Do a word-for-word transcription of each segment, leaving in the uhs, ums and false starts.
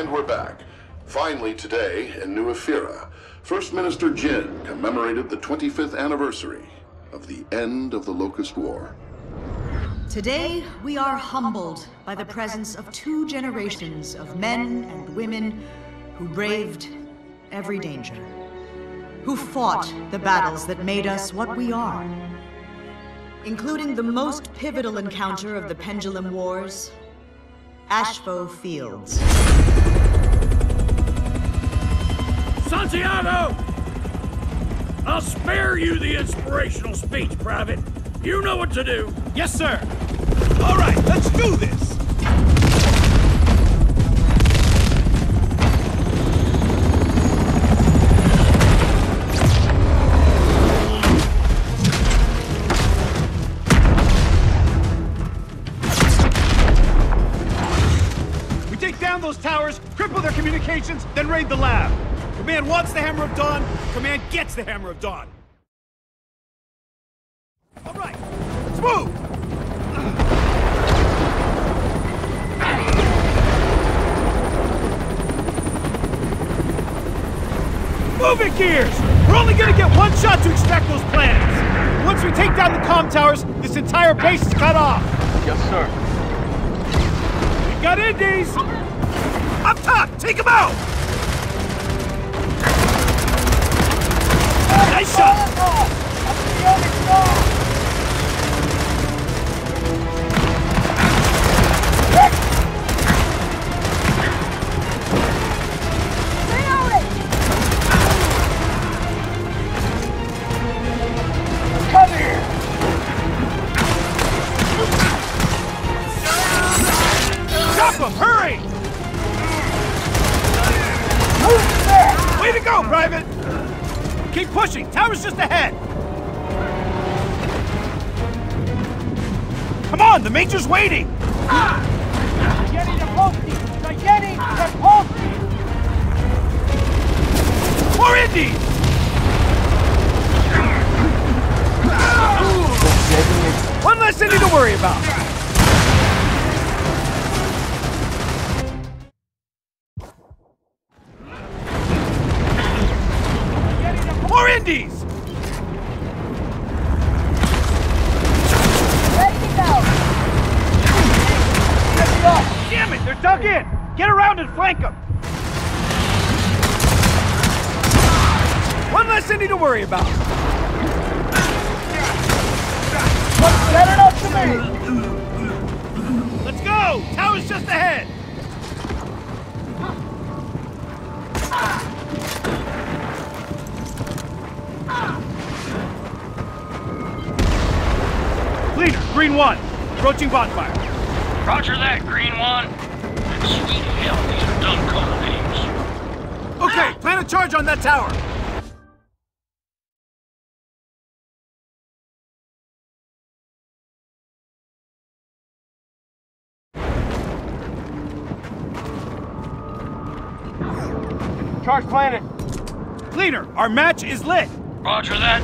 And we're back. Finally today in Nuifira, First Minister Jin commemorated the twenty-fifth anniversary of the end of the Locust War. Today, we are humbled by the presence of two generations of men and women who braved every danger, who fought the battles that made us what we are, including the most pivotal encounter of the Pendulum Wars, Ashfoe Fields. Santiago! I'll spare you the inspirational speech, Private. You know what to do. Yes, sir. All right, let's do this. We take down those towers, cripple their communications, then raid the lab. Command wants the Hammer of Dawn. Command gets the Hammer of Dawn. All right, let's move! Moving gears! We're only gonna get one shot to extract those plans! Once we take down the comm towers, this entire base is cut off! Yes, sir. We got Indies! Up top! Take them out! Nice shot! Keep pushing! Tower's just ahead! Come on! The Major's waiting! Ah! Spaghetti to Posty! Spaghetti to Posty! More Indies! One less Indy to worry about! About. Set it up to me! Let's go! Tower's just ahead! Leader, Green One, approaching bonfire. Roger that, Green One. And sweet hell, these are dumb code names. Okay, plan a charge on that tower. Charge planet. Leader, our match is lit. Roger that.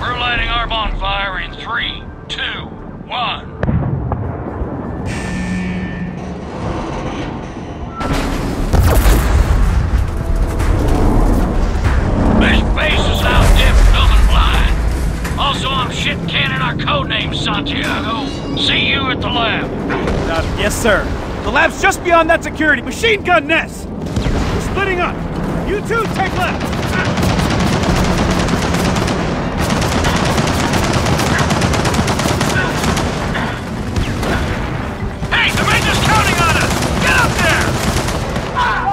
We're lighting our bonfire in three, two, one. This base is out dipped, building blind. Also, I'm shit canning our codename, Santiago. See you at the lab. Uh, yes, sir. The lab's just beyond that security machine gun nest. We're splitting up. You two, take left! Hey, the Major's counting on us! Get up there! Ah.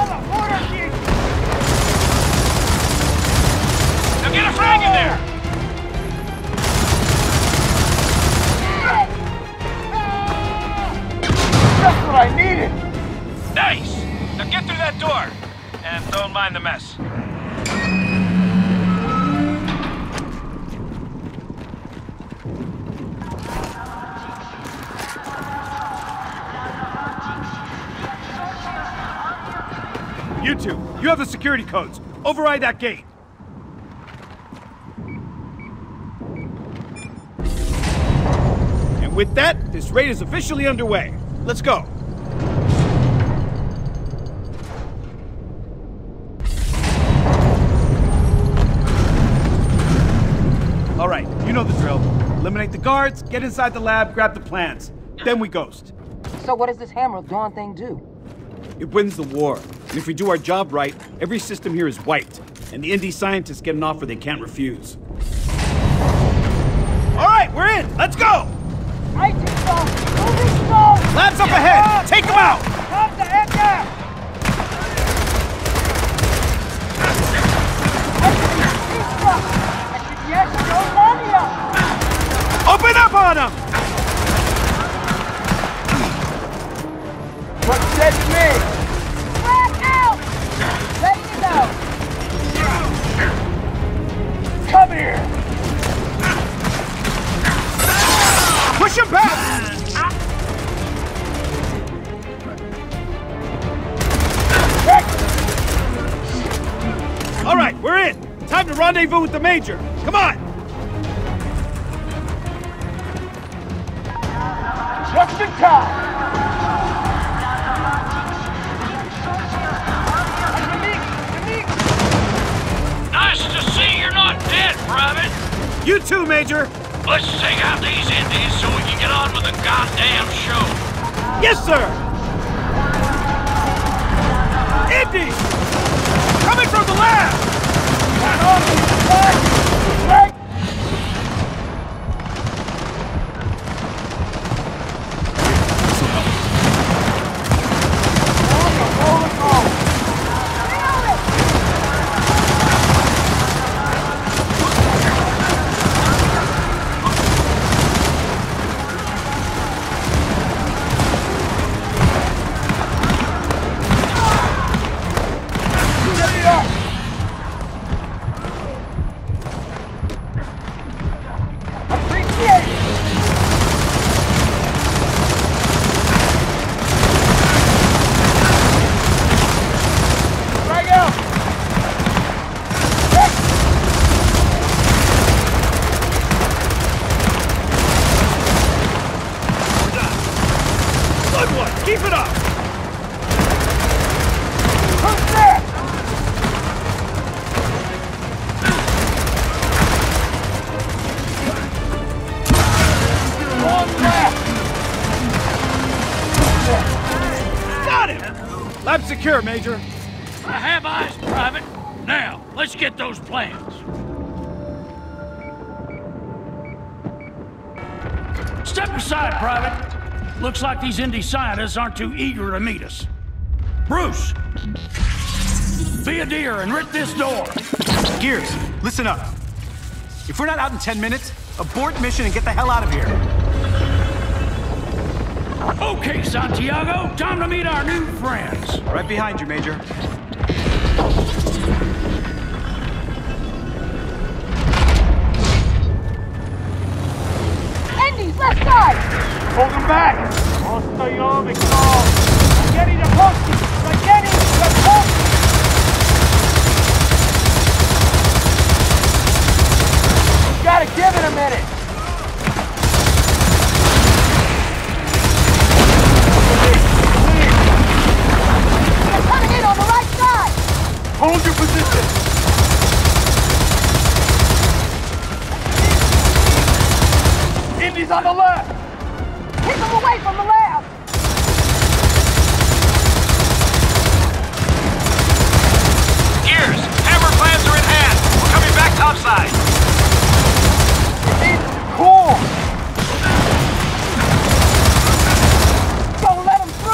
Now get a frag in there! That's what I needed! Nice! Now get through that door! And don't mind the mess. You two, you have the security codes. Override that gate. And with that, this raid is officially underway. Let's go. All right, you know the drill. Eliminate the guards, get inside the lab, grab the plans. Then we ghost. So what does this Hammer of Dawn thing do? It wins the war. And if we do our job right, every system here is wiped. And the indie scientists get an offer they can't refuse. All right, we're in. Let's go! I think so. Moving slow! Lab's up ahead! Take them out! Pop the head down! Open up on him! What said to me? Crack out! Let me know! Come here! Push him back! All right, we're in! Time to rendezvous with the Major! Come on! Just in time! Nice to see you're not dead, Private! You too, Major! Let's take out these Indies so we can get on with the goddamn show! Yes, sir! Indies! Coming from the lab! Secure, Major. I have eyes, Private. Now, let's get those plans. Step aside, Private. Looks like these Indie scientists aren't too eager to meet us. Bruce! Be a deer and rip this door! Gears, listen up. If we're not out in ten minutes, abort mission and get the hell out of here. Okay, Santiago, time to meet our new friends. Right behind you, Major. Andy, left side! Hold him back! Ostoyovic, call! Spaghetti to Posty! Spaghetti to Posty! Gotta give it a minute! Hold your position! Indies on the left! Keep them away from the lab! Gears, Hammer plans are in hand! We're coming back topside! It's cool! Don't let them through!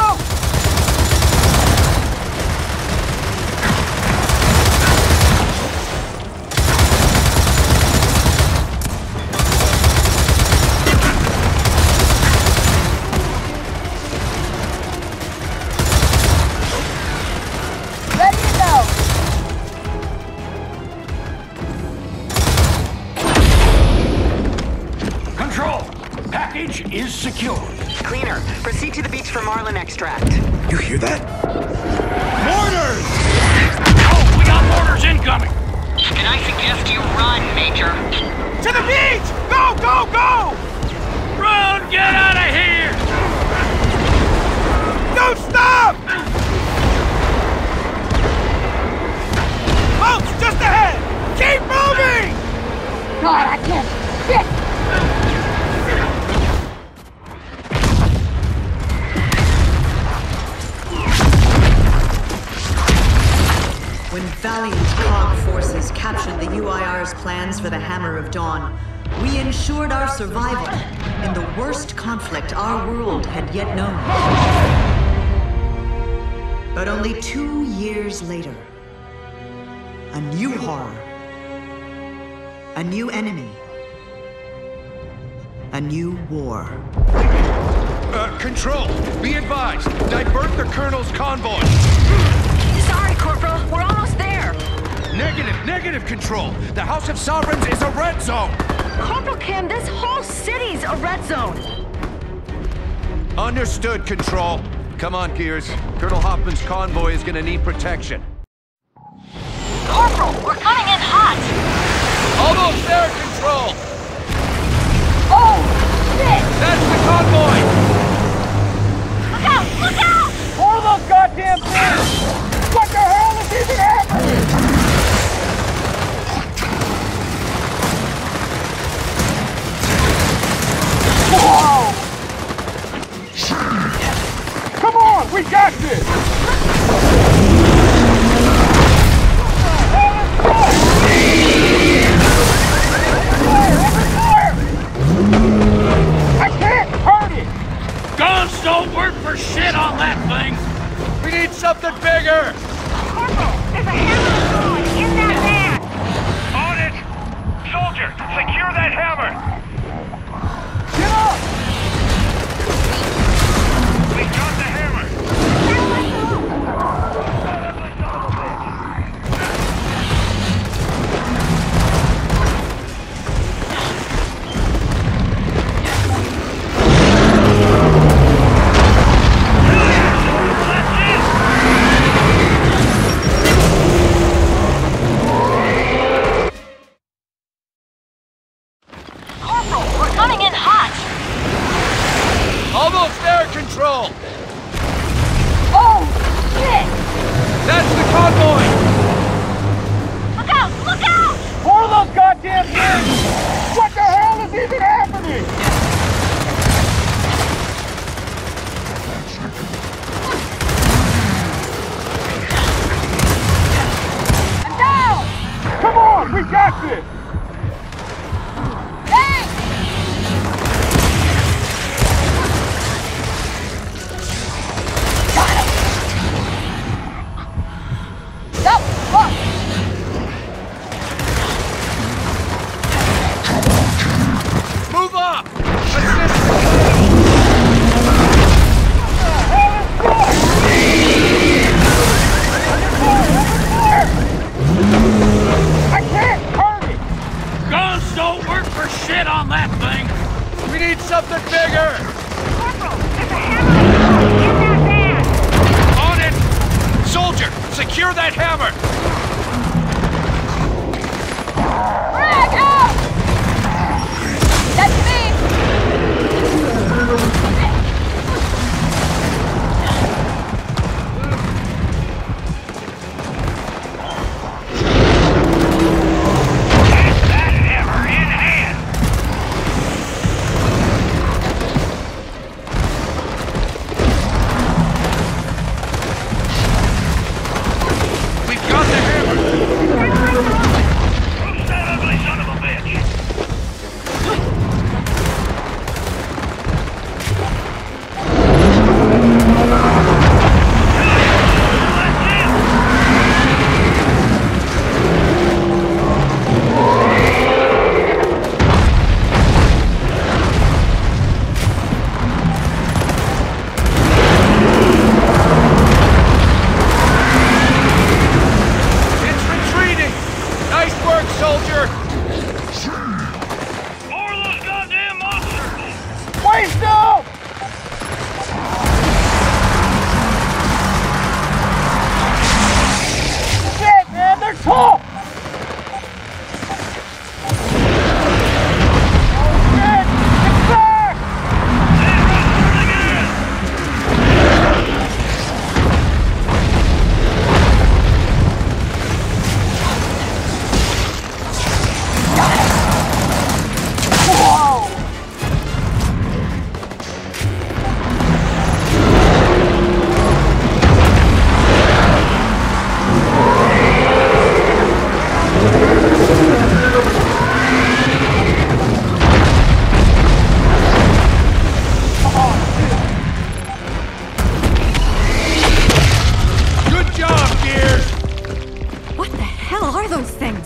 Is secure. Cleaner, proceed to the beach for marlin extract. You hear that? Mortars! Oh, we got mortars incoming! And I suggest you run, Major. To the beach! Go, go, go! Run! Get out of here! Don't stop! Boats just ahead! Keep moving! God, I can't... forces captured the U I R's plans for the Hammer of Dawn, we ensured our survival in the worst conflict our world had yet known. But only two years later, a new horror, a new enemy, a new war. Uh, control, be advised, divert the Colonel's convoy. Sorry, Corporal, we're almost there. Negative, negative, Control. The House of Sovereigns is a red zone. Corporal Kim, this whole city's a red zone. Understood, Control. Come on, Gears. Colonel Hoffman's convoy is gonna need protection. Corporal, we're coming in hot. Almost there, Control. Oh, shit! That's the convoy. Look out! Look out! All those goddamn things! What the hell is even happening? Whoa! Come on, we got this! I can't hurt it! Guns don't work for shit on that thing! We need something bigger! Corporal, there's a hammer of dawn in that van! On it! Soldier, secure that hammer! Get up! We got the hammer! Got the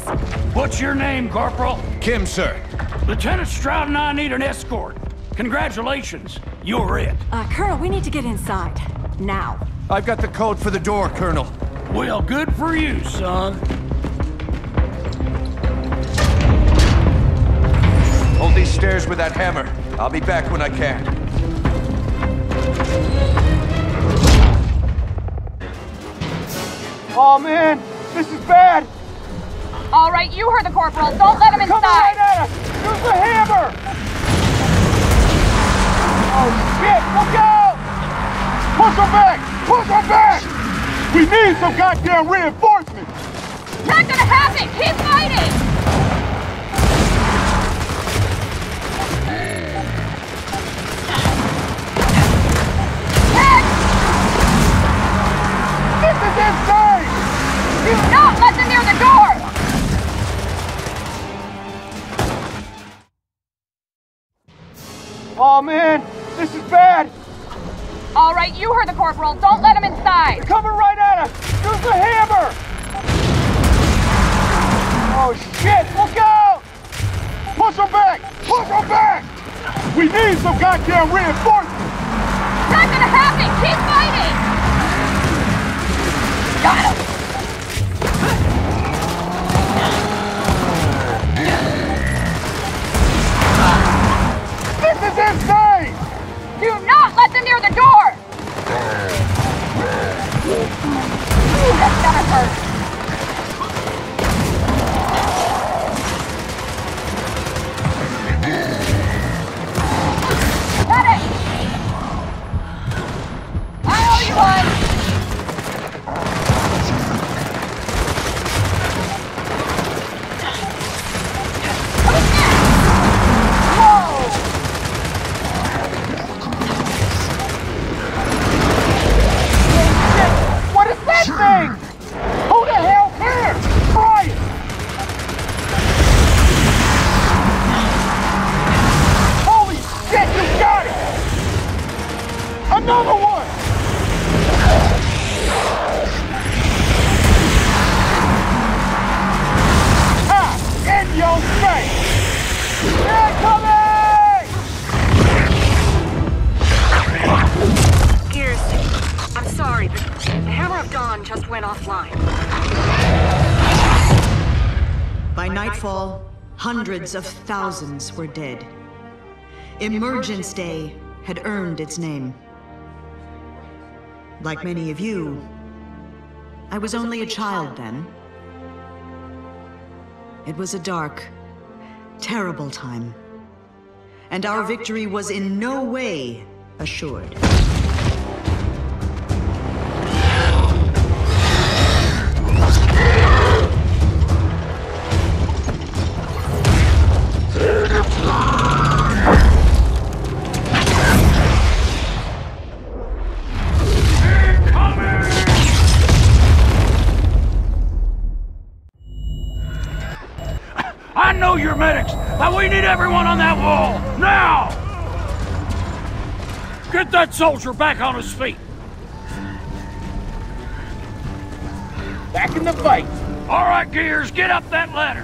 Fields. What's your name, Corporal? Kim, sir. Lieutenant Stroud and I need an escort. Congratulations, you're it. Uh, Colonel, we need to get inside. Now. I've got the code for the door, Colonel. Well, good for you, son. Hold these stairs with that hammer. I'll be back when I can. Oh, man! This is bad! All right, you heard the corporal. Don't let him inside! Come right at us! Use the hammer! Oh, shit! Look out! Push him back! Push him back! We need some goddamn reinforcements! Not gonna happen! Keep fighting! Insane! Do not let them near the door! Oh man, this is bad! All right, you heard the corporal. Don't let him inside! They're coming right at us! Use the hammer! Oh shit, look out! Push them back! Push them back! We need some goddamn reinforcements! Not gonna happen! Keep fighting! Got him! This is insane! Do not let them near the door! Ooh, that's gonna hurt. Got it! I owe you one! Hundreds of thousands were dead. Emergence Day had earned its name. Like many of you, I was only a child then. It was a dark, terrible time, and our victory was in no way assured. Everyone on that wall, now! Get that soldier back on his feet. Back in the fight. All right, Gears, get up that ladder.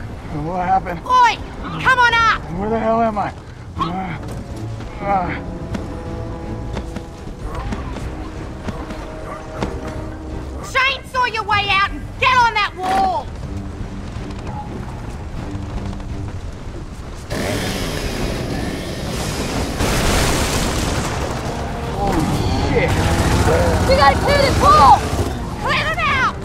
What happened? Oi, come on up! Where the hell am I? Uh, uh. Chainsaw your way out and get on that wall! We gotta clear this wall! Clear them out!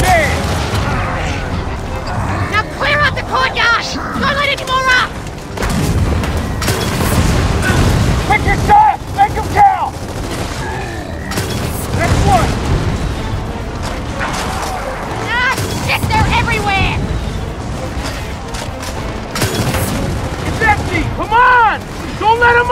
Damn. Now clear out the courtyard! Don't let any more up! Pick your side! Make them count! Next one! Ah, shit! They're everywhere! Come on! Don't let him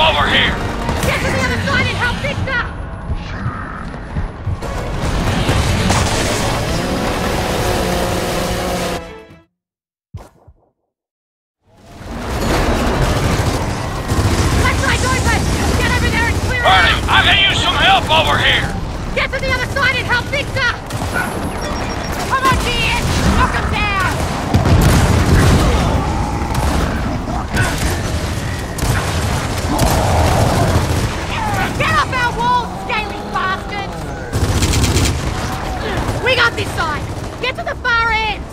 over here! Get to the other side and help fix up! Left side, Dorfman! Get over there and clear it out! Bernie, I can use some help over here! Get to the other side and help fix up! Come on, Jin! Knock him down! Get off our walls, scaly bastards! We got this side! Get to the far end!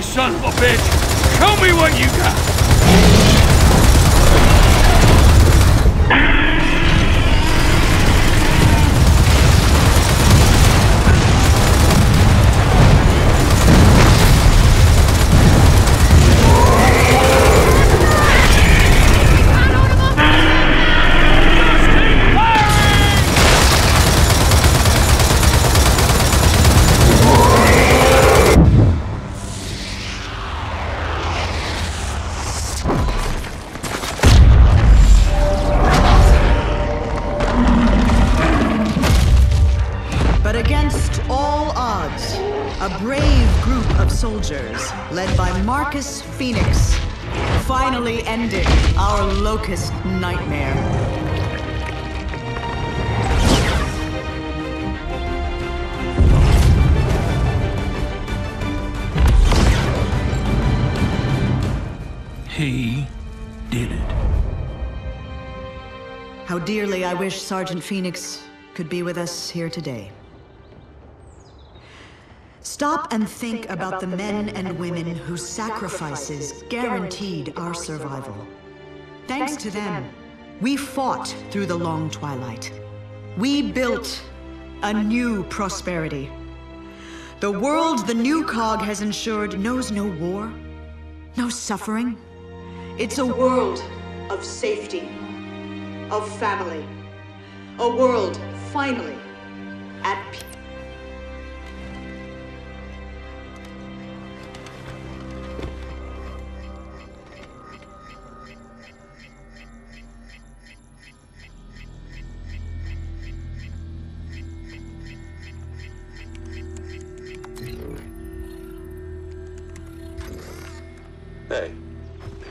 Son of a bitch! Show me what you got! Nightmare. He did it. How dearly I wish Sergeant Phoenix could be with us here today. Stop and think about the men and women whose sacrifices guaranteed our survival. Thanks to them, we fought through the long twilight. We built a new prosperity. The world the new C O G has ensured knows no war, no suffering. It's a world of safety, of family. A world, finally, at peace.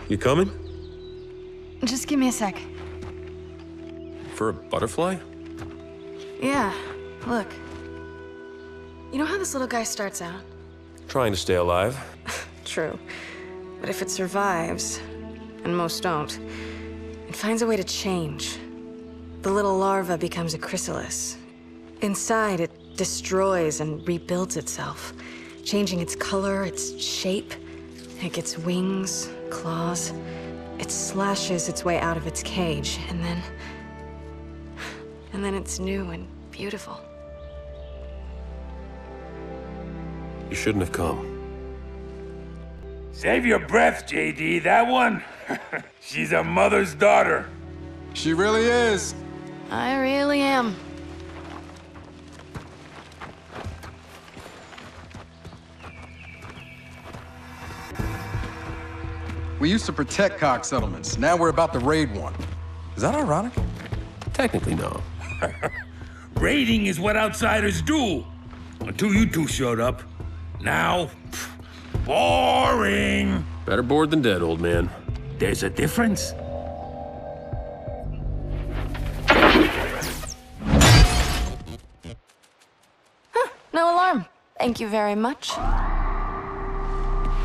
You coming? Just give me a sec. For a butterfly? Yeah, look. You know how this little guy starts out? Trying to stay alive. True. But if it survives, and most don't, it finds a way to change. The little larva becomes a chrysalis. Inside, it destroys and rebuilds itself, changing its color, its shape. It gets wings, claws. It slashes its way out of its cage, and then... and then it's new and beautiful. You shouldn't have come. Save your breath, J D. That one? She's a mother's daughter. She really is. I really am. We used to protect C O G settlements. Now we're about to raid one. Is that ironic? Technically, no. Raiding is what outsiders do. Until you two showed up. Now, pff, boring. Better bored than dead, old man. There's a difference. Huh, no alarm. Thank you very much.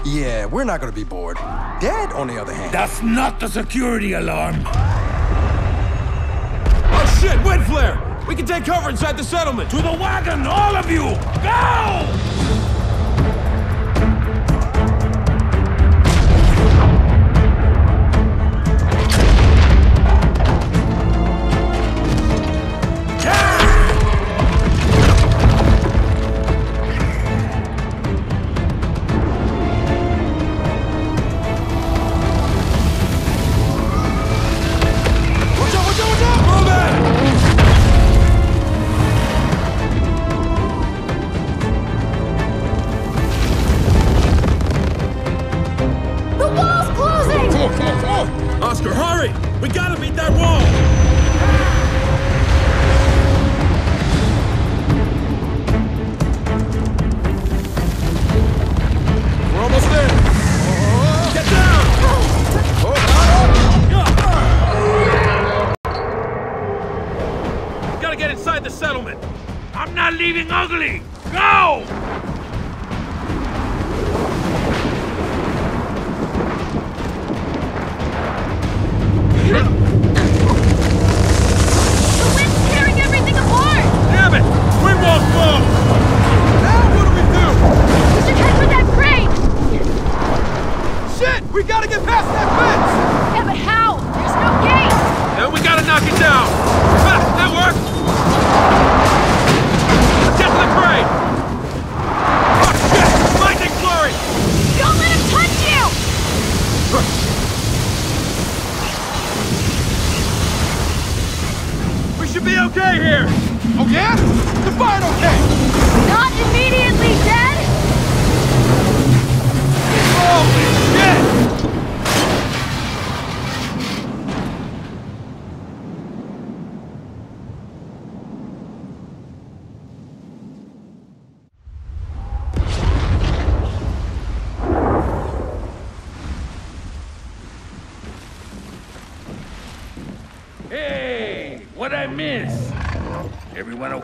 Yeah, we're not gonna be bored. Dad, on the other hand... That's not the security alarm! Oh shit, Windflare! We can take cover inside the settlement! To the wagon, all of you! Go!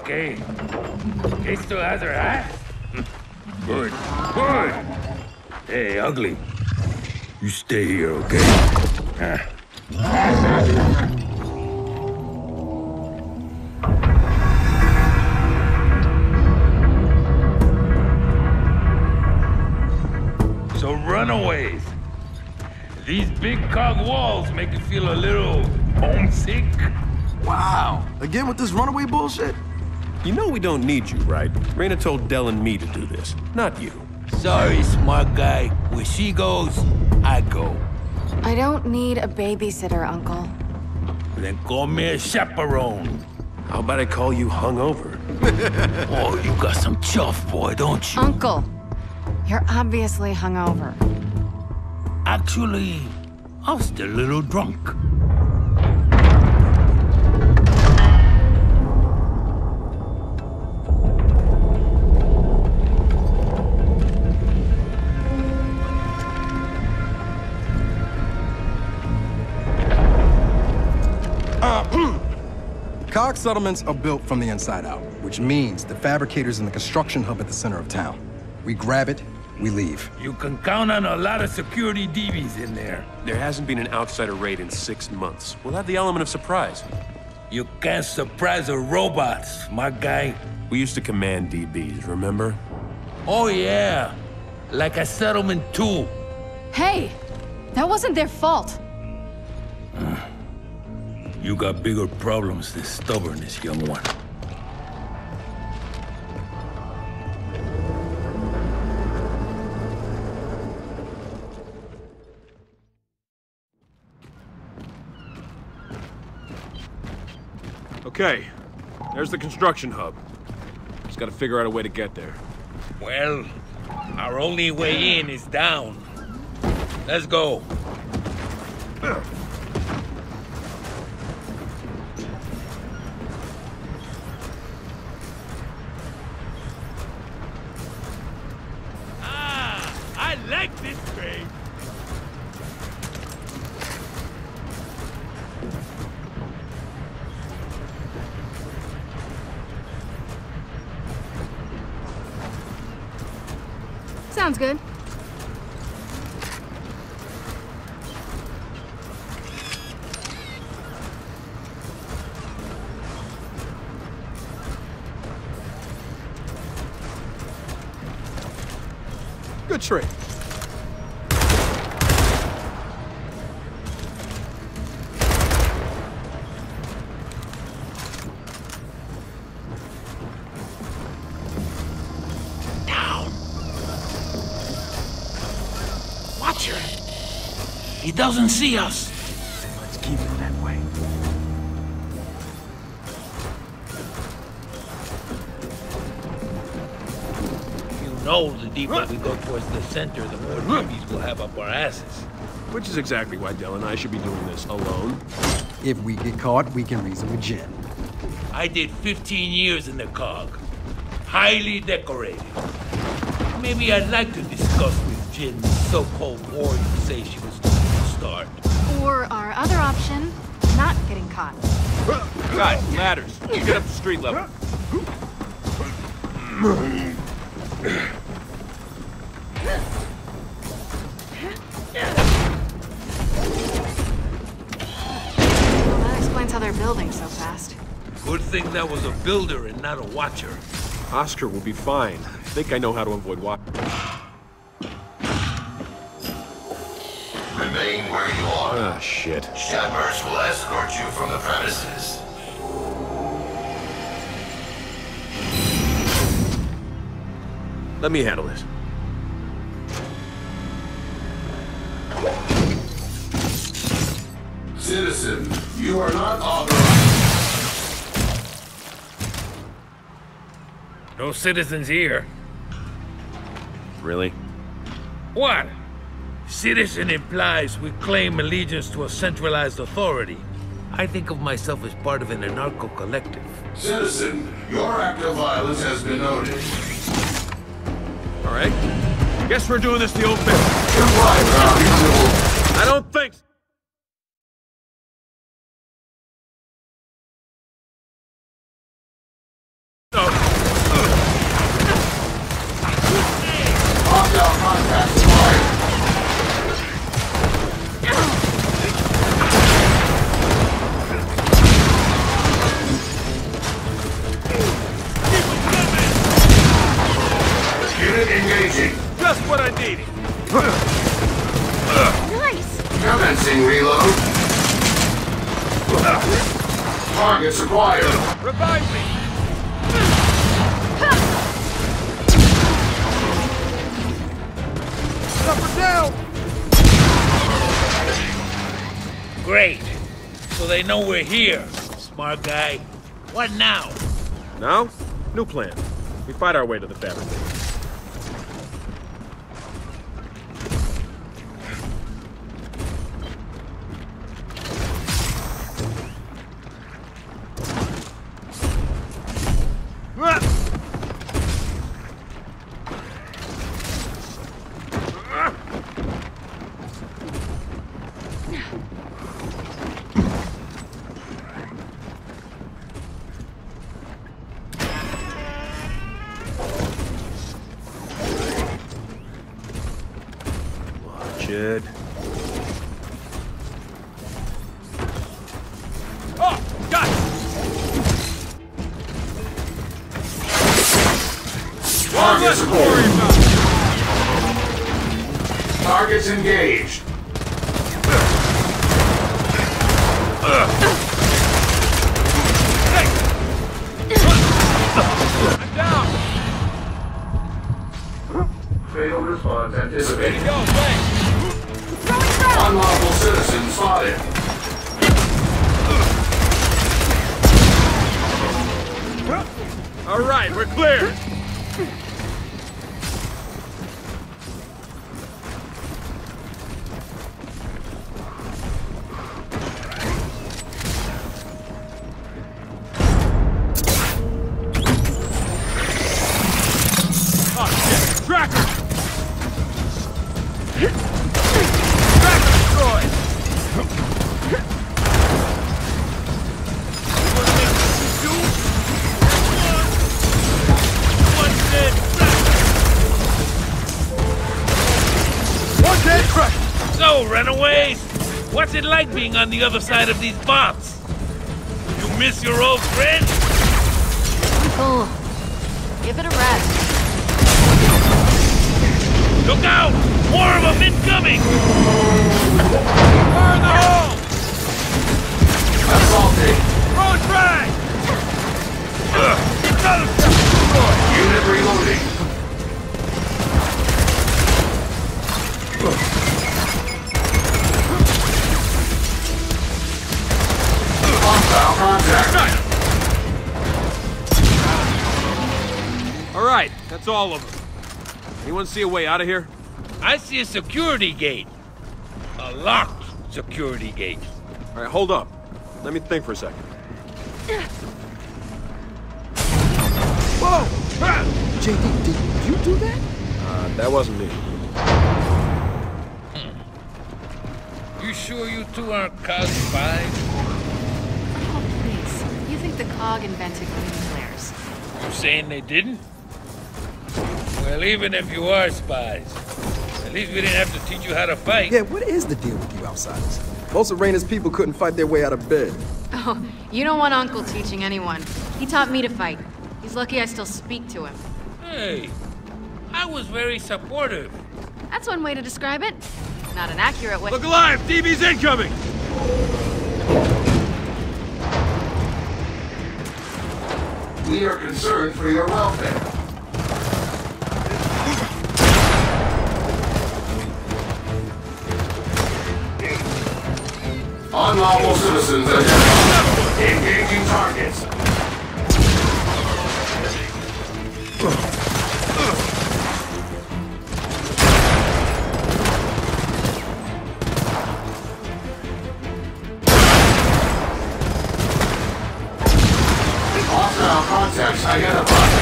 Okay. Kate still has her hat? Good. Good! Hey, ugly. You stay here, okay? Huh. So runaways. These big C O G walls make you feel a little homesick. Wow! Again with this runaway bullshit? You know we don't need you, right? Reyna told Del and me to do this, not you. Sorry, smart guy. Where she goes, I go. I don't need a babysitter, Uncle. Then call me a chaperone. How about I call you hungover? Oh, you got some chuff, boy, don't you? Uncle, you're obviously hungover. Actually, I was still a little drunk. C O G settlements are built from the inside out, which means the fabricator's in the construction hub at the center of town. We grab it, we leave. You can count on a lot of security D Bs in there. There hasn't been an outsider raid in six months. We'll have the element of surprise. You can't surprise a robot, my guy. We used to command D Bs, remember? Oh yeah, like a Settlement Two. Hey, that wasn't their fault. You got bigger problems than stubbornness, young one. Okay, there's the construction hub. Just gotta figure out a way to get there. Well, our only way in is down. Let's go. Sounds good. Good trick. He doesn't see us. Let's keep it that way. You know, the deeper we go towards the center, the more zombies we'll have up our asses. Which is exactly why Del and I should be doing this alone. If we get caught, we can reason with Jin. I did fifteen years in the C O G. Highly decorated. Maybe I'd like to discuss with Jin the so-called war you say she was going to start. Or our other option, not getting caught. Guys, ladders. Get up to street level. Well, that explains how they're building so fast. Good thing that was a builder and not a watcher. Oscar will be fine. I think I know how to avoid water. Remain where you are. Ah, shit. Shepherds will escort you from the premises. Let me handle this. Citizen, you are not authorized. No citizens here. Really? What? Citizen implies we claim allegiance to a centralized authority. I think of myself as part of an anarcho-collective. Citizen, your act of violence has been noted. All right. Guess we're doing this the old fashioned. I don't think so. Here, smart guy. What now? Now? New plan. We fight our way to the fabric. crushed. So, runaways, what's it like being on the other side of these bombs? You miss your old friend? Cool. Give it a rest. Look out! More of them incoming! Burn the hole! That's all day. Road drag! Unit reloading. Hostile contact. All right, that's all of them. Anyone see a way out of here? I see a security gate. A locked security gate. All right, hold up. Let me think for a second. Whoa! Ah! J D, did you do that? Uh, that wasn't me. You sure you two aren't C O G spies? Oh, please. You think the C O G invented Windflares? You saying they didn't? Well, even if you are spies, at least we didn't have to teach you how to fight. Yeah, what is the deal with you outsiders? Most of Reyna's people couldn't fight their way out of bed. Oh, you don't want Uncle teaching anyone. He taught me to fight. He's lucky I still speak to him. Hey, I was very supportive. That's one way to describe it. Not an accurate way. Look alive! D B's incoming! We are concerned for your welfare. Unlawful citizens identified. Engaging targets. Ugh. Identified.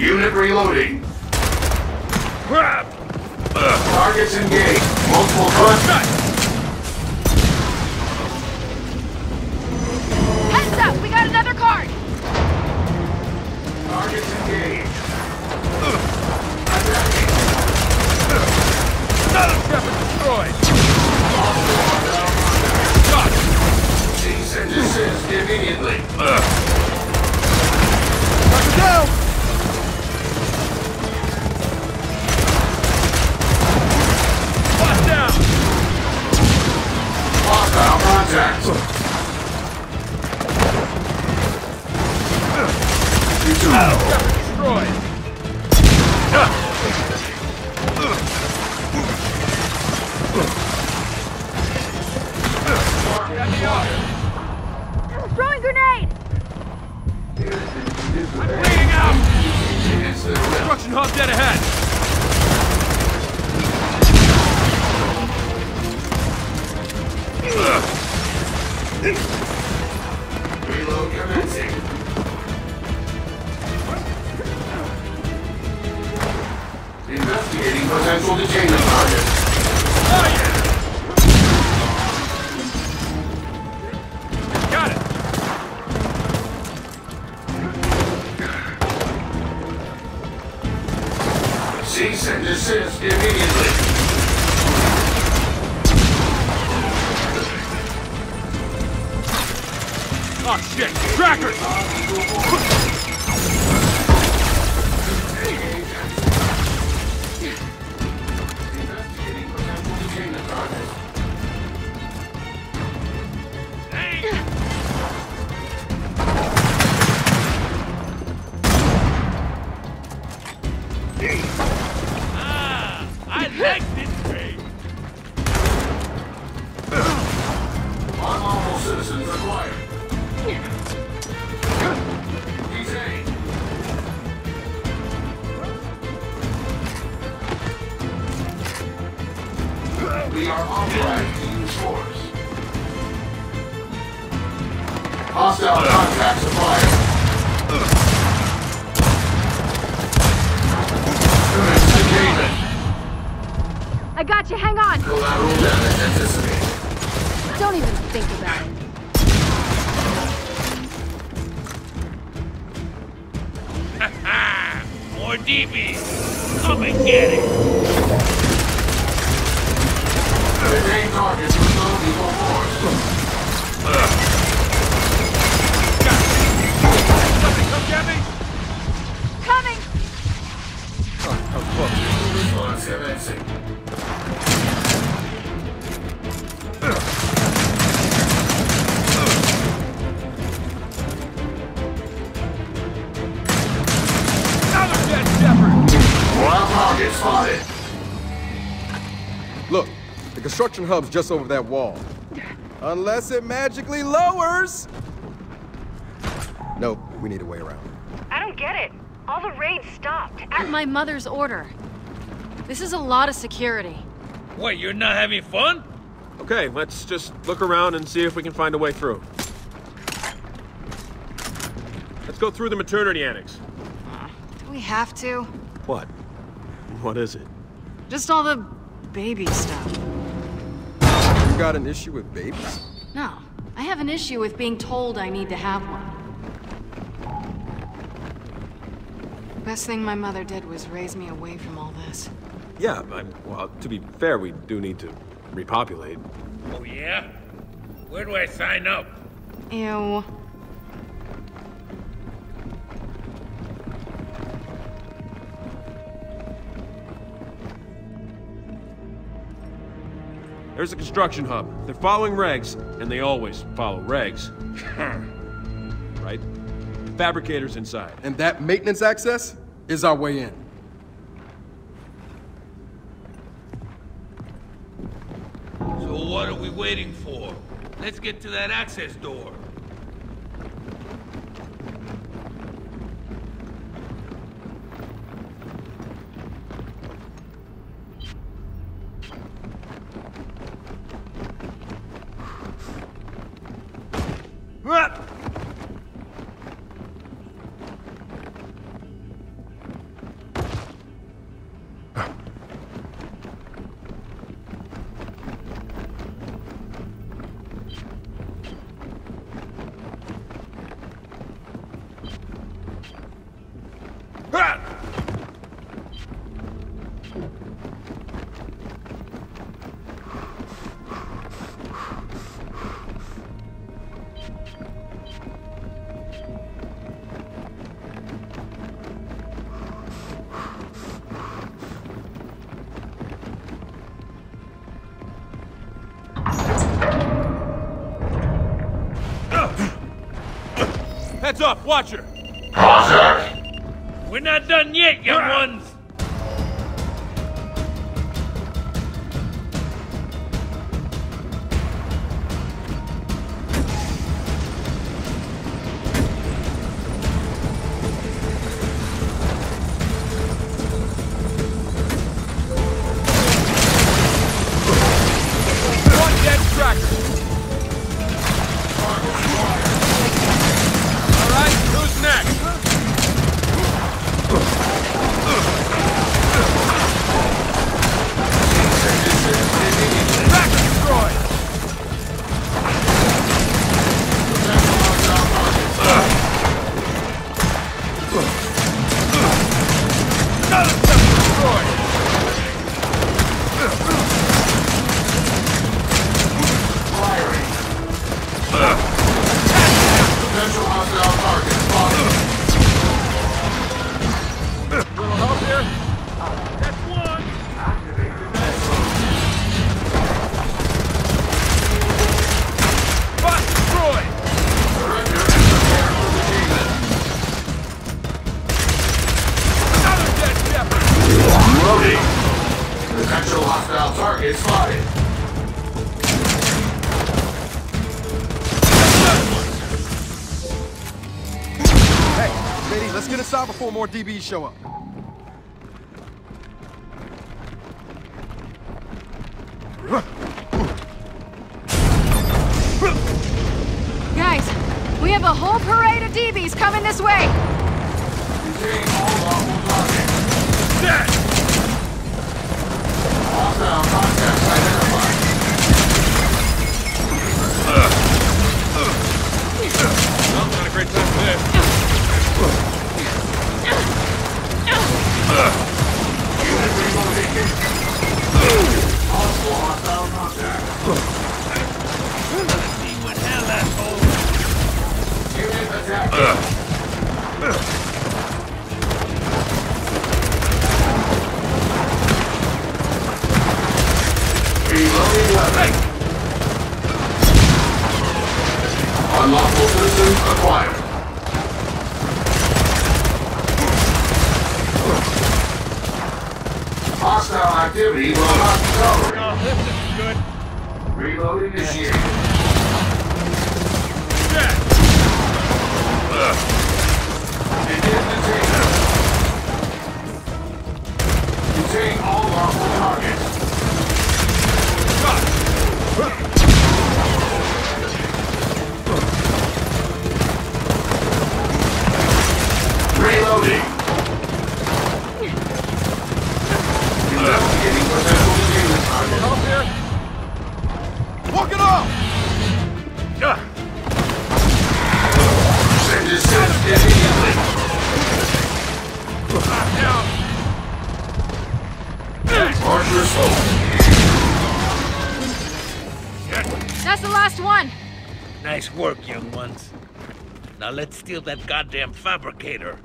Unit reloading. Targets engaged. Multiple contact. Heads up! We got another card. Targets engaged. Another weapon destroyed. Desist immediately. Ugh. Down. Lock down. Hostile contact. You two. Oh. Destroyed. Ugh. Ugh. Ugh. Throwing grenade! I'm bleeding out! Construction hub dead ahead! Reload commencing. Investigating potential detainment targets. Oh, yeah. Cease and desist immediately. Oh shit! Trackers! Investigating potential detainment targets. Hey! Like this trade. Unlawful citizens acquired. Detained. We are authorized to use force. Hostile contacts acquired. Units detained. I got you, hang on! Collateral damage anticipated. Don't even think about it. D B. Come and get it. Third-day targets were known before force. Got it. Something come get me? Coming! Oh, oh, close. Advancing. Look, the construction hub's just over that wall. Unless it magically lowers! Nope, we need a way around. I don't get it. All the raids stopped. At my mother's order. This is a lot of security. Wait, you're not having fun? Okay, let's just look around and see if we can find a way through. Let's go through the maternity annex. Do we have to? What? What is it? Just all the baby stuff. You got an issue with babies? No. I have an issue with being told I need to have one. The best thing my mother did was raise me away from all this. Yeah, I'm, well, to be fair, we do need to repopulate. Oh, yeah? Where do I sign up? Ew. There's a construction hub. They're following regs, and they always follow regs. Right? The fabricator's inside. And that maintenance access is our way in. So what are we waiting for? Let's get to that access door. Up, watch her! Awesome. We're not done yet, young ah. ones! More D Bs show up. Guys, we have a whole parade of D Bs coming this way. Well, not a great time today. No! Unlawful citizen acquired. Hostile activity will not tolerate. Oh, this is good. Reload initiated. Begin detention. Detain all lawful targets. Reloading. Investigating potential containment target. Up here. Walk it off. Uh. Send his sense immediately. I'm down. March your soul. That's the last one. Nice work, young ones. Now let's steal that goddamn fabricator.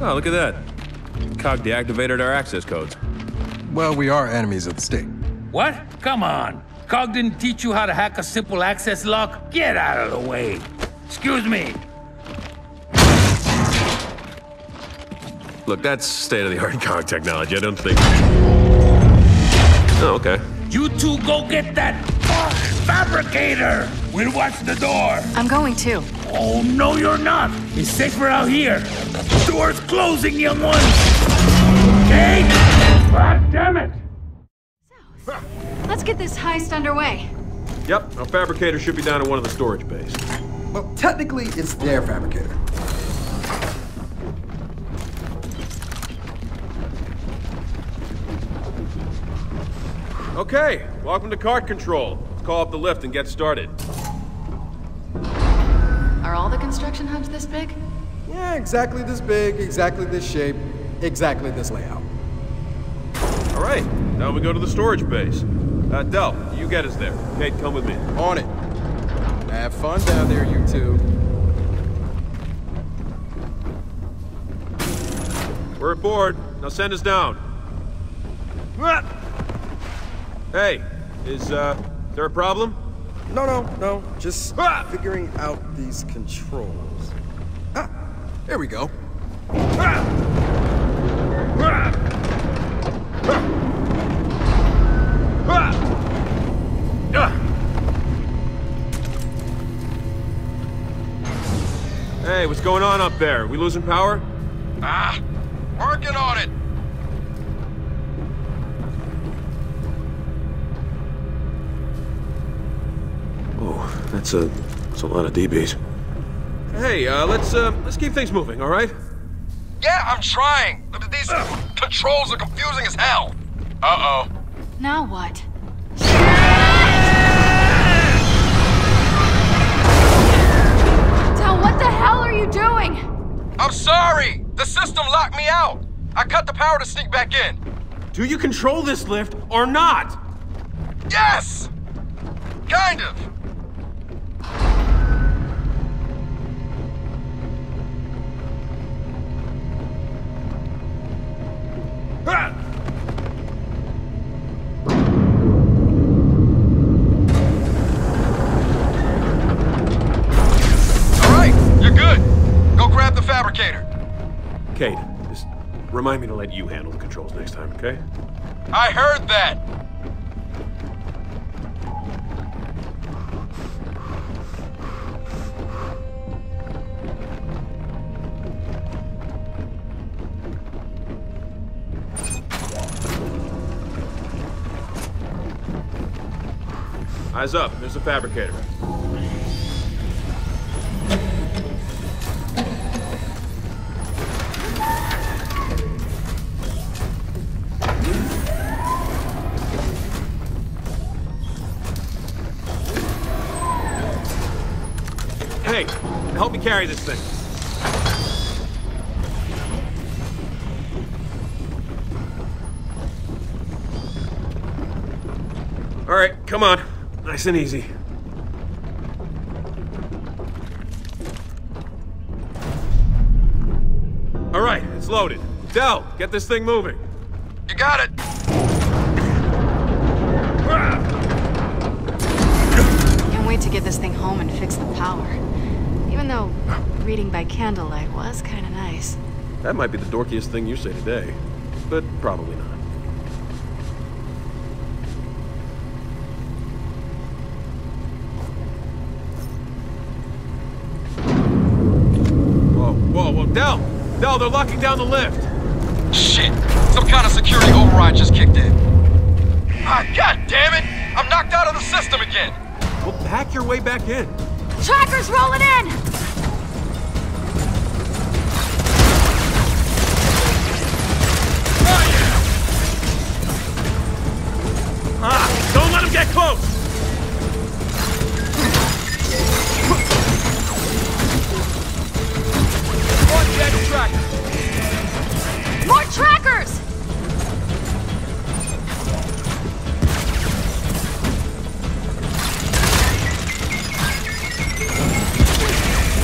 Oh, look at that. C O G deactivated our access codes. Well, we are enemies of the state. What? Come on. C O G didn't teach you how to hack a simple access lock? Get out of the way. Excuse me. Look, that's state-of-the-art C O G technology. I don't think... Oh, okay. You two go get that fabricator! We'll watch the door. I'm going to. Oh, no, you're not. It's safer out here. The door's closing, young one. Okay? God damn it. So, let's get this heist underway. Yep, our fabricator should be down at one of the storage bays. Well, technically, it's their fabricator. Okay, welcome to cart control. Let's call up the lift and get started. Are all the construction hubs this big? Yeah, exactly this big, exactly this shape, exactly this layout. All right, now we go to the storage base. Uh, Del, you get us there. Kate, come with me. On it. Have fun down there, you two. We're aboard. Now send us down. Hey, is uh, there a problem? No, no, no. Just ah! figuring out these controls. Ah, there we go. Ah! Ah! Ah! Ah! Ah! Hey, what's going on up there? We losing power? Ah, working on it. Oh, that's a, that's a lot of D Bs. Hey, uh, let's, uh, let's keep things moving, all right? Yeah, I'm trying. These uh. controls are confusing as hell. Uh-oh. Now what? Del, what the hell are you doing? I'm sorry. The system locked me out. I cut the power to sneak back in. Do you control this lift or not? Yes! Kind of. Alright, you're good. Go grab the fabricator. Kate, just remind me to let you handle the controls next time, okay? I heard that! Eyes up, there's a fabricator. Hey, help me carry this thing. All right, come on. Nice and easy. All right, it's loaded. Del, get this thing moving. You got it. Can't wait to get this thing home and fix the power. Even though reading by candlelight was kind of nice. That might be the dorkiest thing you say today, but probably not. Whoa, whoa, whoa, Del! Del, they're locking down the lift! Shit! Some kind of security override just kicked in. Ah, God damn it! I'm knocked out of the system again! Well, hack your way back in. Tracker's rolling in! Ah, don't let him get close! One dead tracker! More trackers!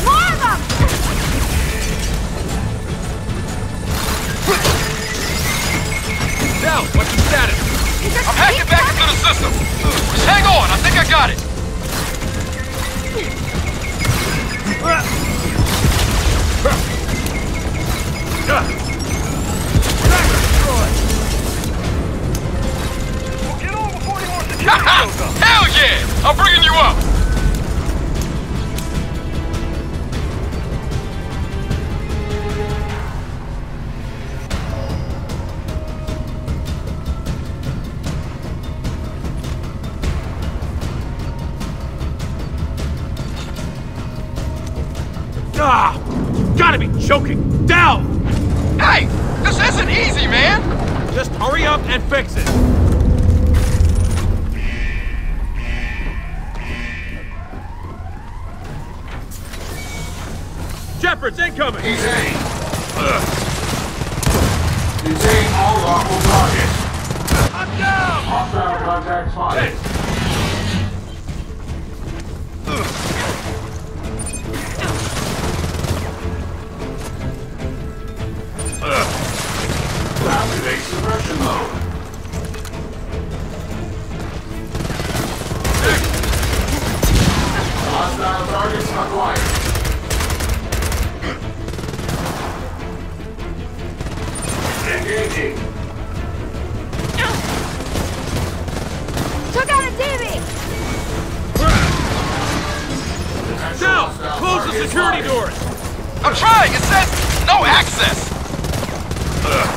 More of them! Now, what's the status? I'm hacking back into the system! Just hang on, I think I got it! We'll get on before any more security shows up! Hell yeah! I'm bringing you up! Joking. Down! Hey! This isn't easy, man! Just hurry up and fix it! Shepard's incoming! He's in! Ugh. He's in all lawful targets! I'm down! Hostile contact spotted! Hey. Suppression mode. Hostile targets acquired. Engaging. Took out a T V! Now, close the security doors! I'm trying! It says no access! Ugh.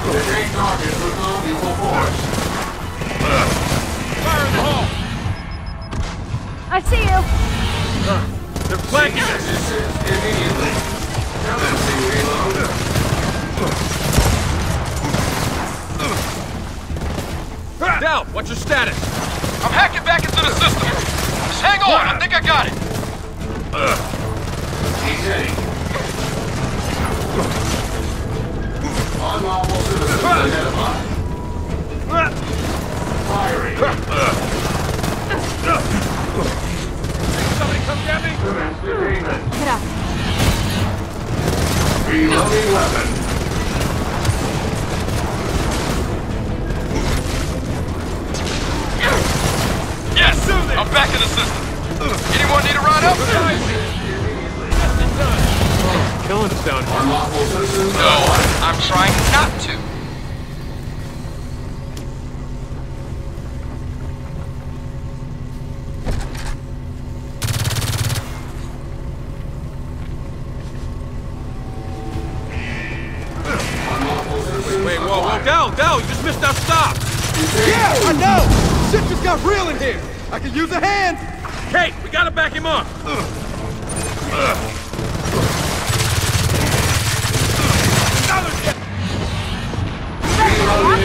The main target will go equal force. Fire in the hole! I see you! Uh, they're flanking us! Immediately. Now let's see reload. Uh, Del, what's your status? I'm hacking back into the system. Just hang on, uh, I think I got it. Uh, easy. I'm almost to the identified. Firing. Did somebody come get me? Get up. Reloading weapon. Yes! I'm back in the system. Anyone need a ride up? That's it done. Killing us down here. No, I'm trying not to. Wait, whoa, whoa, Del, Del, you just missed our stop. Yeah, I know. Shit just got real in here. I can use a hand. Kate, we gotta back him up. Uh.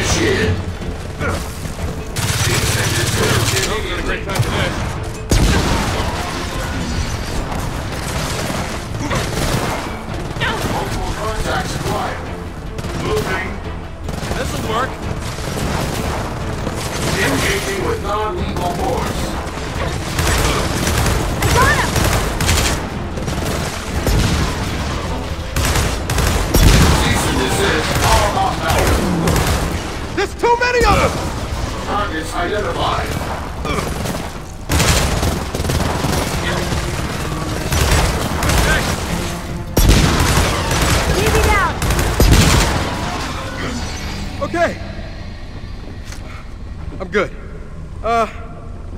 Shit! It's a great time today. Multiple contacts acquired. Moving. This'll work. Engaging with non-lethal force. I got him! Cease and desist. All off battle. There's too many of them! Targets identified. Leave me down! Okay. I'm good. Uh,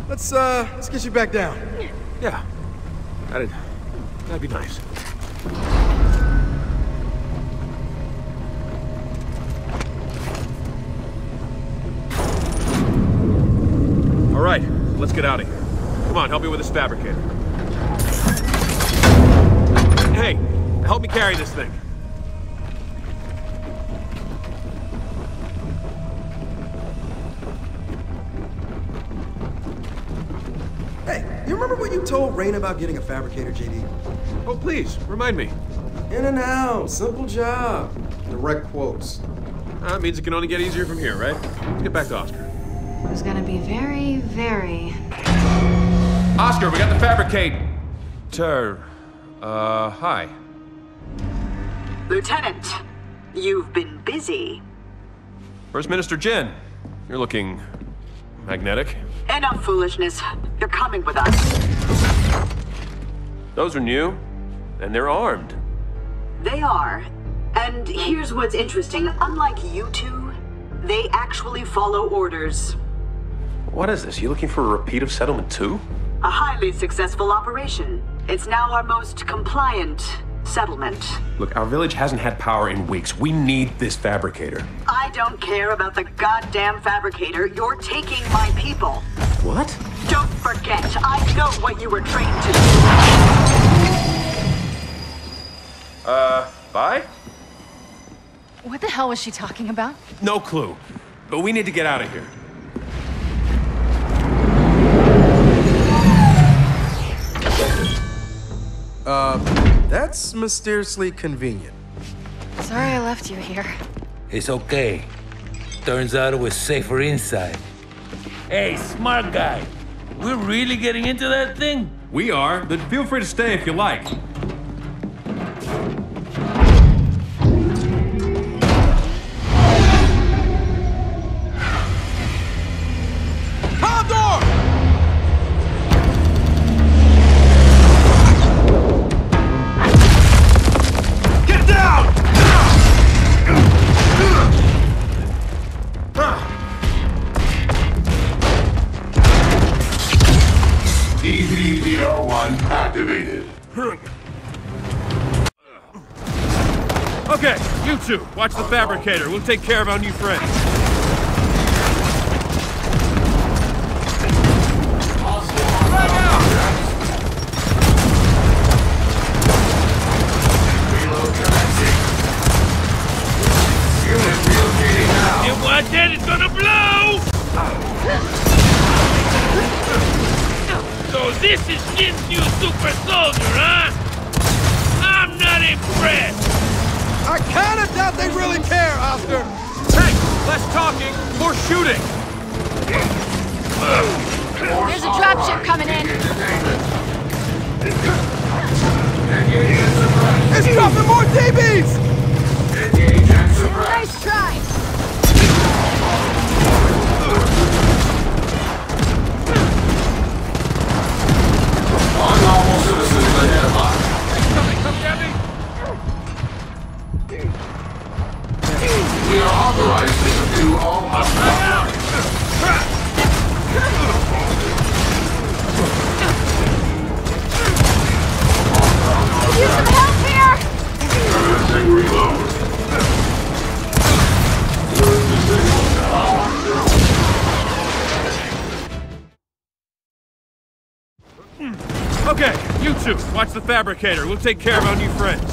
let's, uh, let's get you back down. Yeah. That'd, that'd be nice. Alright, let's get out of here. Come on, help me with this fabricator. Hey, help me carry this thing. Hey, you remember what you told Reyna about getting a fabricator, J D? Oh, please, remind me. In and out, simple job. Direct quotes. That means it can only get easier from here, right? Let's get back to Oscar. It was gonna be very, very... Oscar, we got the fabricator. Uh, hi. Lieutenant, you've been busy. First Minister Jin, you're looking... magnetic. Enough foolishness. You're coming with us. Those are new, and they're armed. They are. And here's what's interesting. Unlike you two, they actually follow orders. What is this? You looking for a repeat of Settlement Two? A highly successful operation. It's now our most compliant settlement. Look, our village hasn't had power in weeks. We need this fabricator. I don't care about the goddamn fabricator. You're taking my people. What? Don't forget, I know what you were trained to do. Uh, bye? What the hell was she talking about? No clue. But we need to get out of here. Uh, that's mysteriously convenient. Sorry I left you here. It's okay. Turns out it was safer inside. Hey, smart guy. We're really getting into that thing? We are, but feel free to stay if you like. Activated. two. Watch the fabricator. We'll take care of our new friends. Right now! Reload currency. Unit relocating now. If we're dead, it's gonna blow! So this is Jin's new super soldier, huh? I'm not impressed! I kinda doubt they really care, Oscar! Hey! Less talking, more shooting! There's a dropship coming in! It's dropping more D Bs! Nice try! Unlawful citizens identified! Something comes at me! We are authorized to do all possible. Use some help here! Commencing reload. Okay, you two, watch the fabricator. We'll take care of our new friends.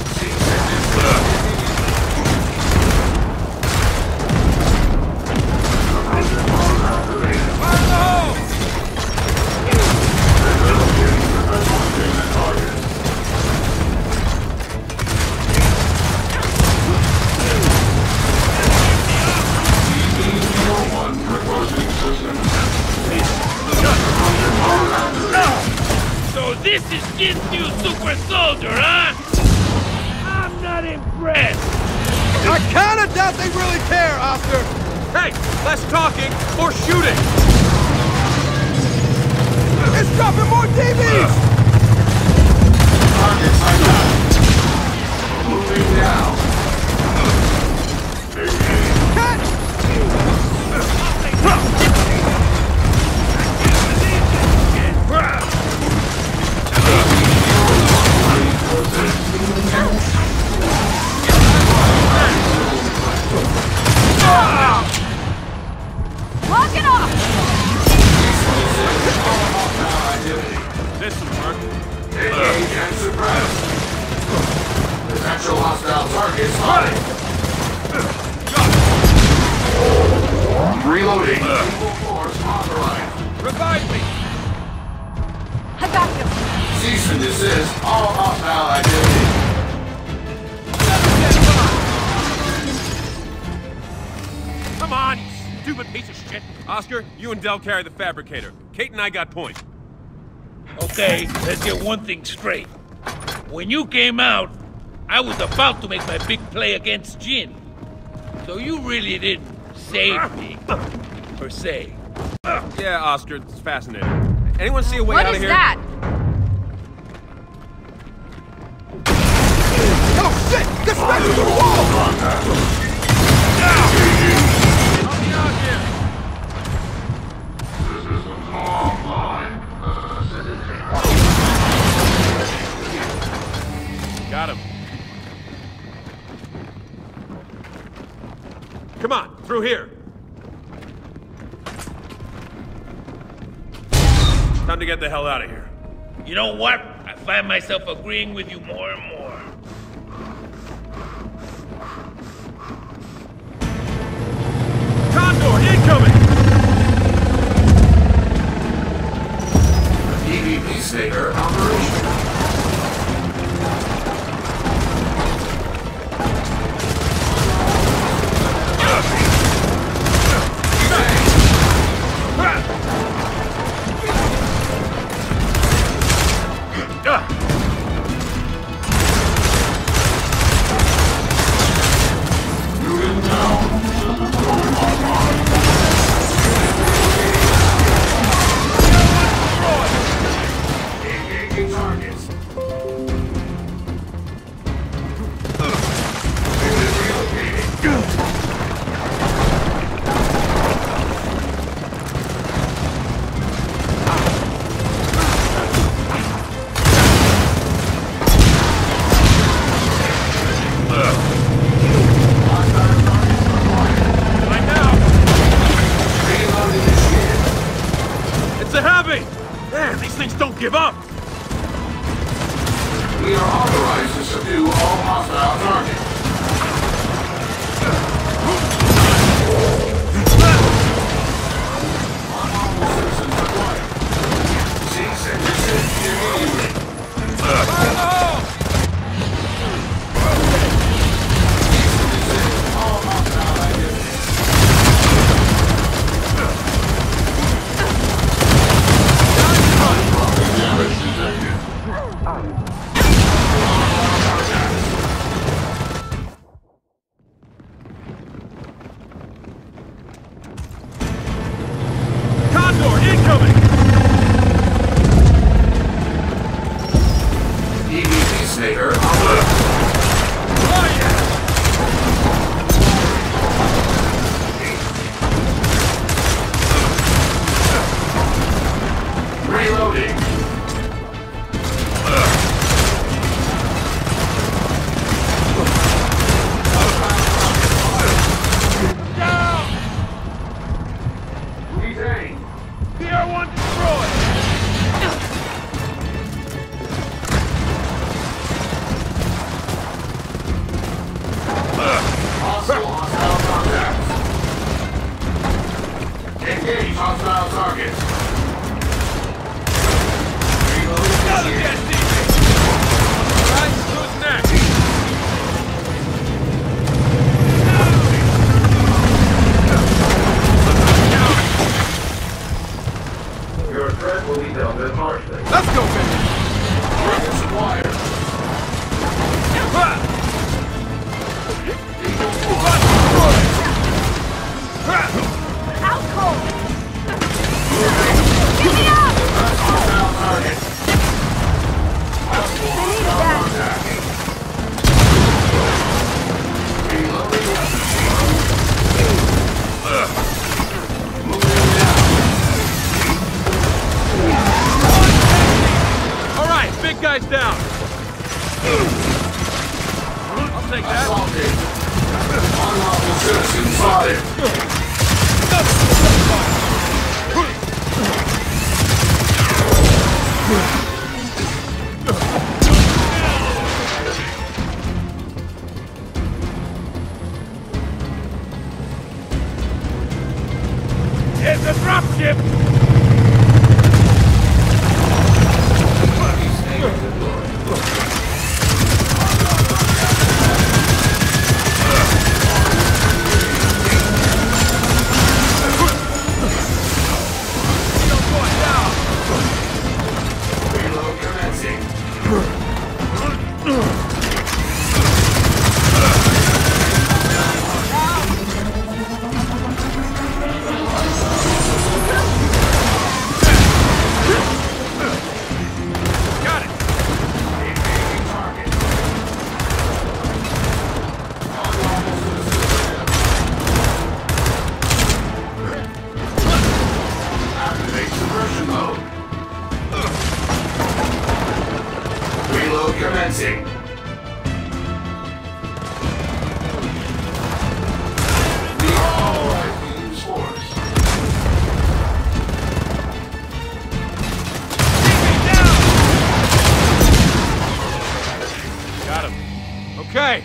This is Jin's new super soldier, huh? I'm not impressed. I kinda doubt they really care, Oscar. Hey, less talking, more shooting. It's dropping more D Bs. Targets are moving now. Cut! I can't Lock it off! This'll work. Engage and suppress. Potential hostile targets spotted. Reloading. Revive me. I got you. Cease and desist all hostile activity. Come on, you stupid piece of shit. Oscar, you and Del carry the fabricator. Kate and I got point. Okay, let's get one thing straight. When you came out, I was about to make my big play against Jin. So you really didn't save me, per se. Yeah, Oscar, it's fascinating. Anyone see a way out of here? What is that? Oh shit! This back to the wall! Help me out here! This is a long line. Got him. Come on, through here. Time to get the hell out of here. You know what? I find myself agreeing with you more and more. Incoming! E V P Sniper operational.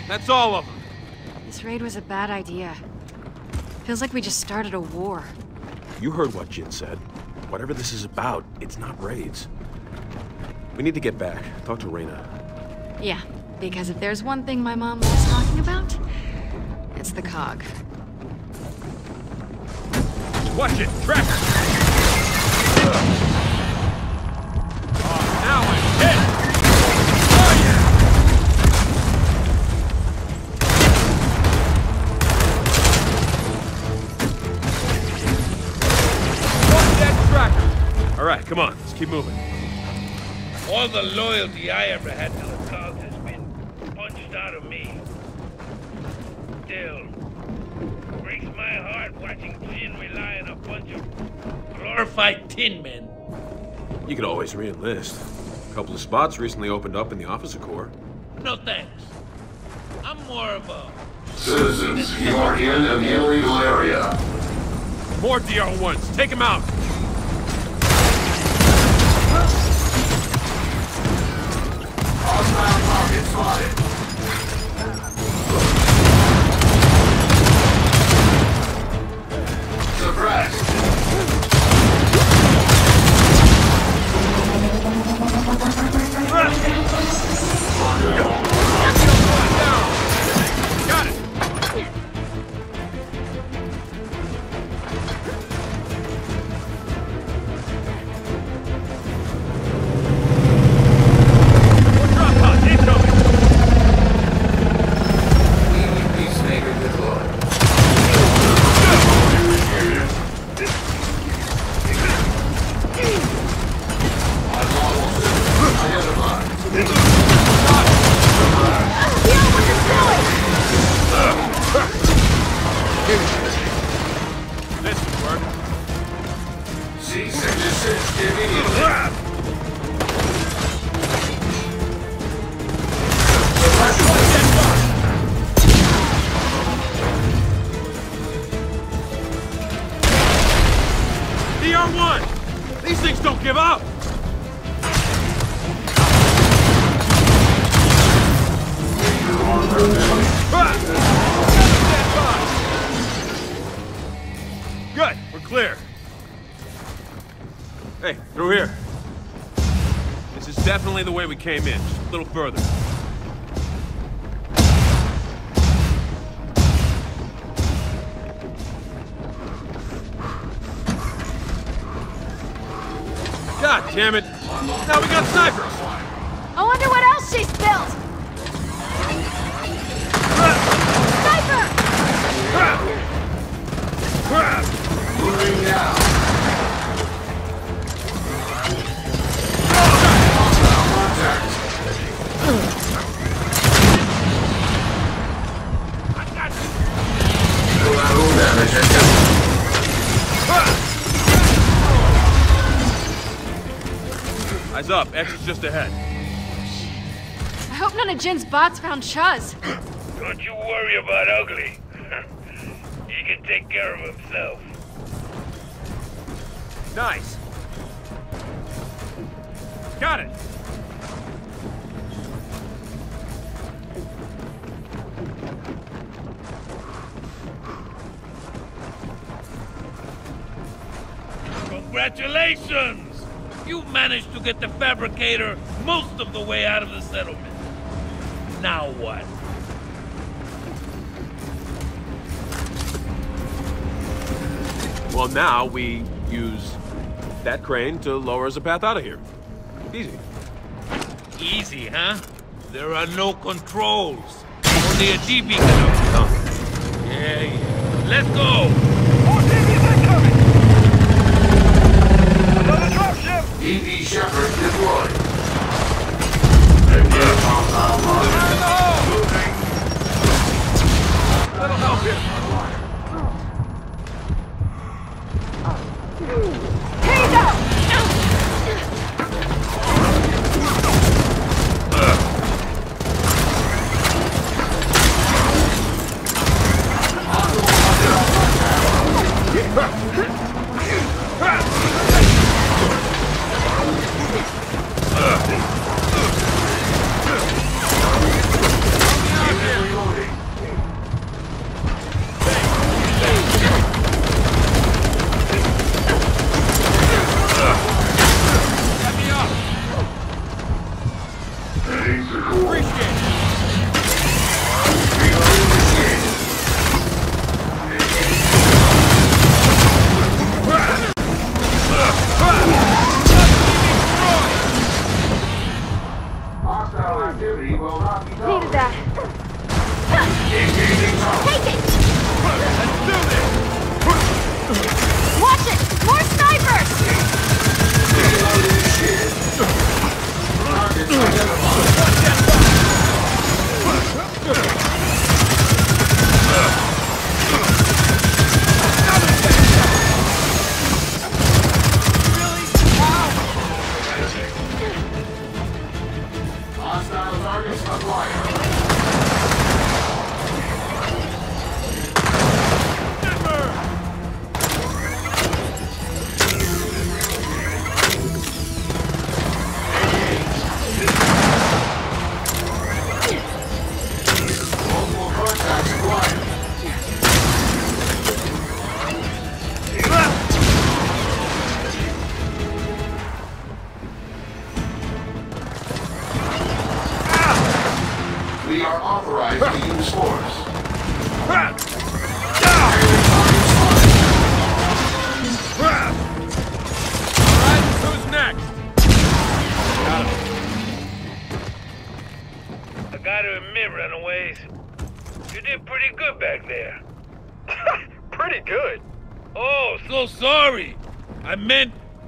That's all of them. This raid was a bad idea. Feels like we just started a war. You heard what Jin said. Whatever this is about, it's not raids. We need to get back. Talk to Reyna. Yeah, because if there's one thing my mom loves talking about, it's the C O G. Watch it, tracker! Oh, now I'm dead! Alright, come on, let's keep moving. All the loyalty I ever had to the C O G has been punched out of me. Still, it breaks my heart watching Jin rely on a bunch of glorified tin men. You could always re-enlist. A couple of spots recently opened up in the officer corps. No thanks. I'm more of a... Citizens, you are in an illegal area. More D R ones, take them out! Spotted. Suppressed. Got it. Hey, through here. This is definitely the way we came in, just a little further. God damn it! Now we got snipers! I wonder what else she's built! Eyes up, exit's just ahead. I hope none of Jin's bots found Chuz. Don't you worry about Ugly. He can take care of himself. Nice. Got it. Congratulations! You managed to get the fabricator most of the way out of the settlement. Now what? Well, now we use that crane to lower us a path out of here. Easy. Easy, huh? There are no controls. Only a D B can overcome it. Yeah, yeah. Let's go! More D Bs are coming! Another dropship! D B Shepherd deployed. Repair pumps online. Fire in the hole! Moving. That'll help him. Here you go!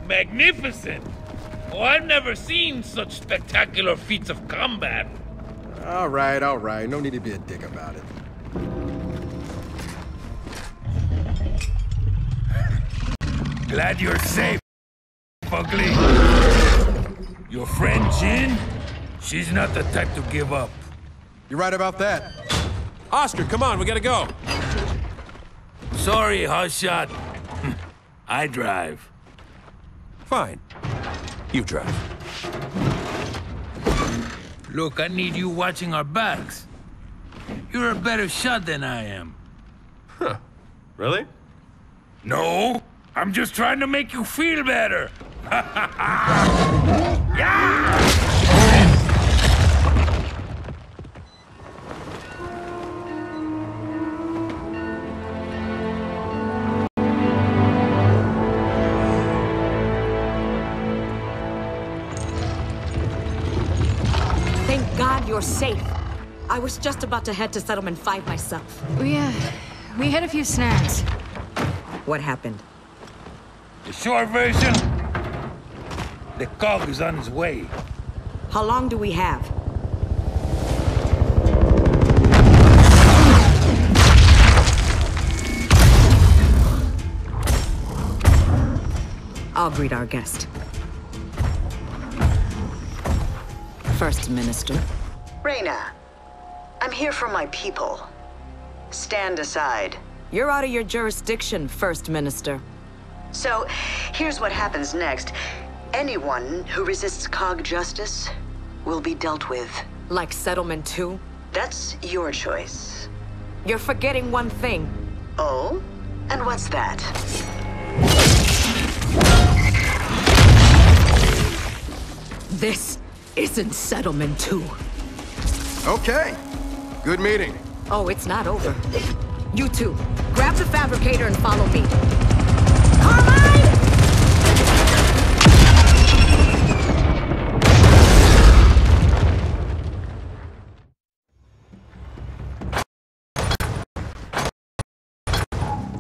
Magnificent! Oh, I've never seen such spectacular feats of combat. All right, all right. No need to be a dick about it. Glad you're safe, Ugly. Your friend Jin? She's not the type to give up. You're right about that. Oscar, come on, we gotta go. Sorry, hot shot. I drive. Fine. You drive. Look, I need you watching our backs. You're a better shot than I am. Huh. Really? No. I'm just trying to make you feel better. Thank God you're safe. I was just about to head to Settlement five myself. We, uh, we had a few snacks. What happened? The short version? The C O G is on his way. How long do we have? I'll greet our guest. First Minister. Reyna, I'm here for my people. Stand aside. You're out of your jurisdiction, First Minister. So, here's what happens next. Anyone who resists C O G justice will be dealt with. Like Settlement two? That's your choice. You're forgetting one thing. Oh? And what's that? This isn't Settlement two. Okay. Good meeting. Oh, it's not over. You two, grab the fabricator and follow me. Carmine!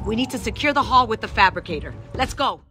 We need to secure the hall with the fabricator. Let's go.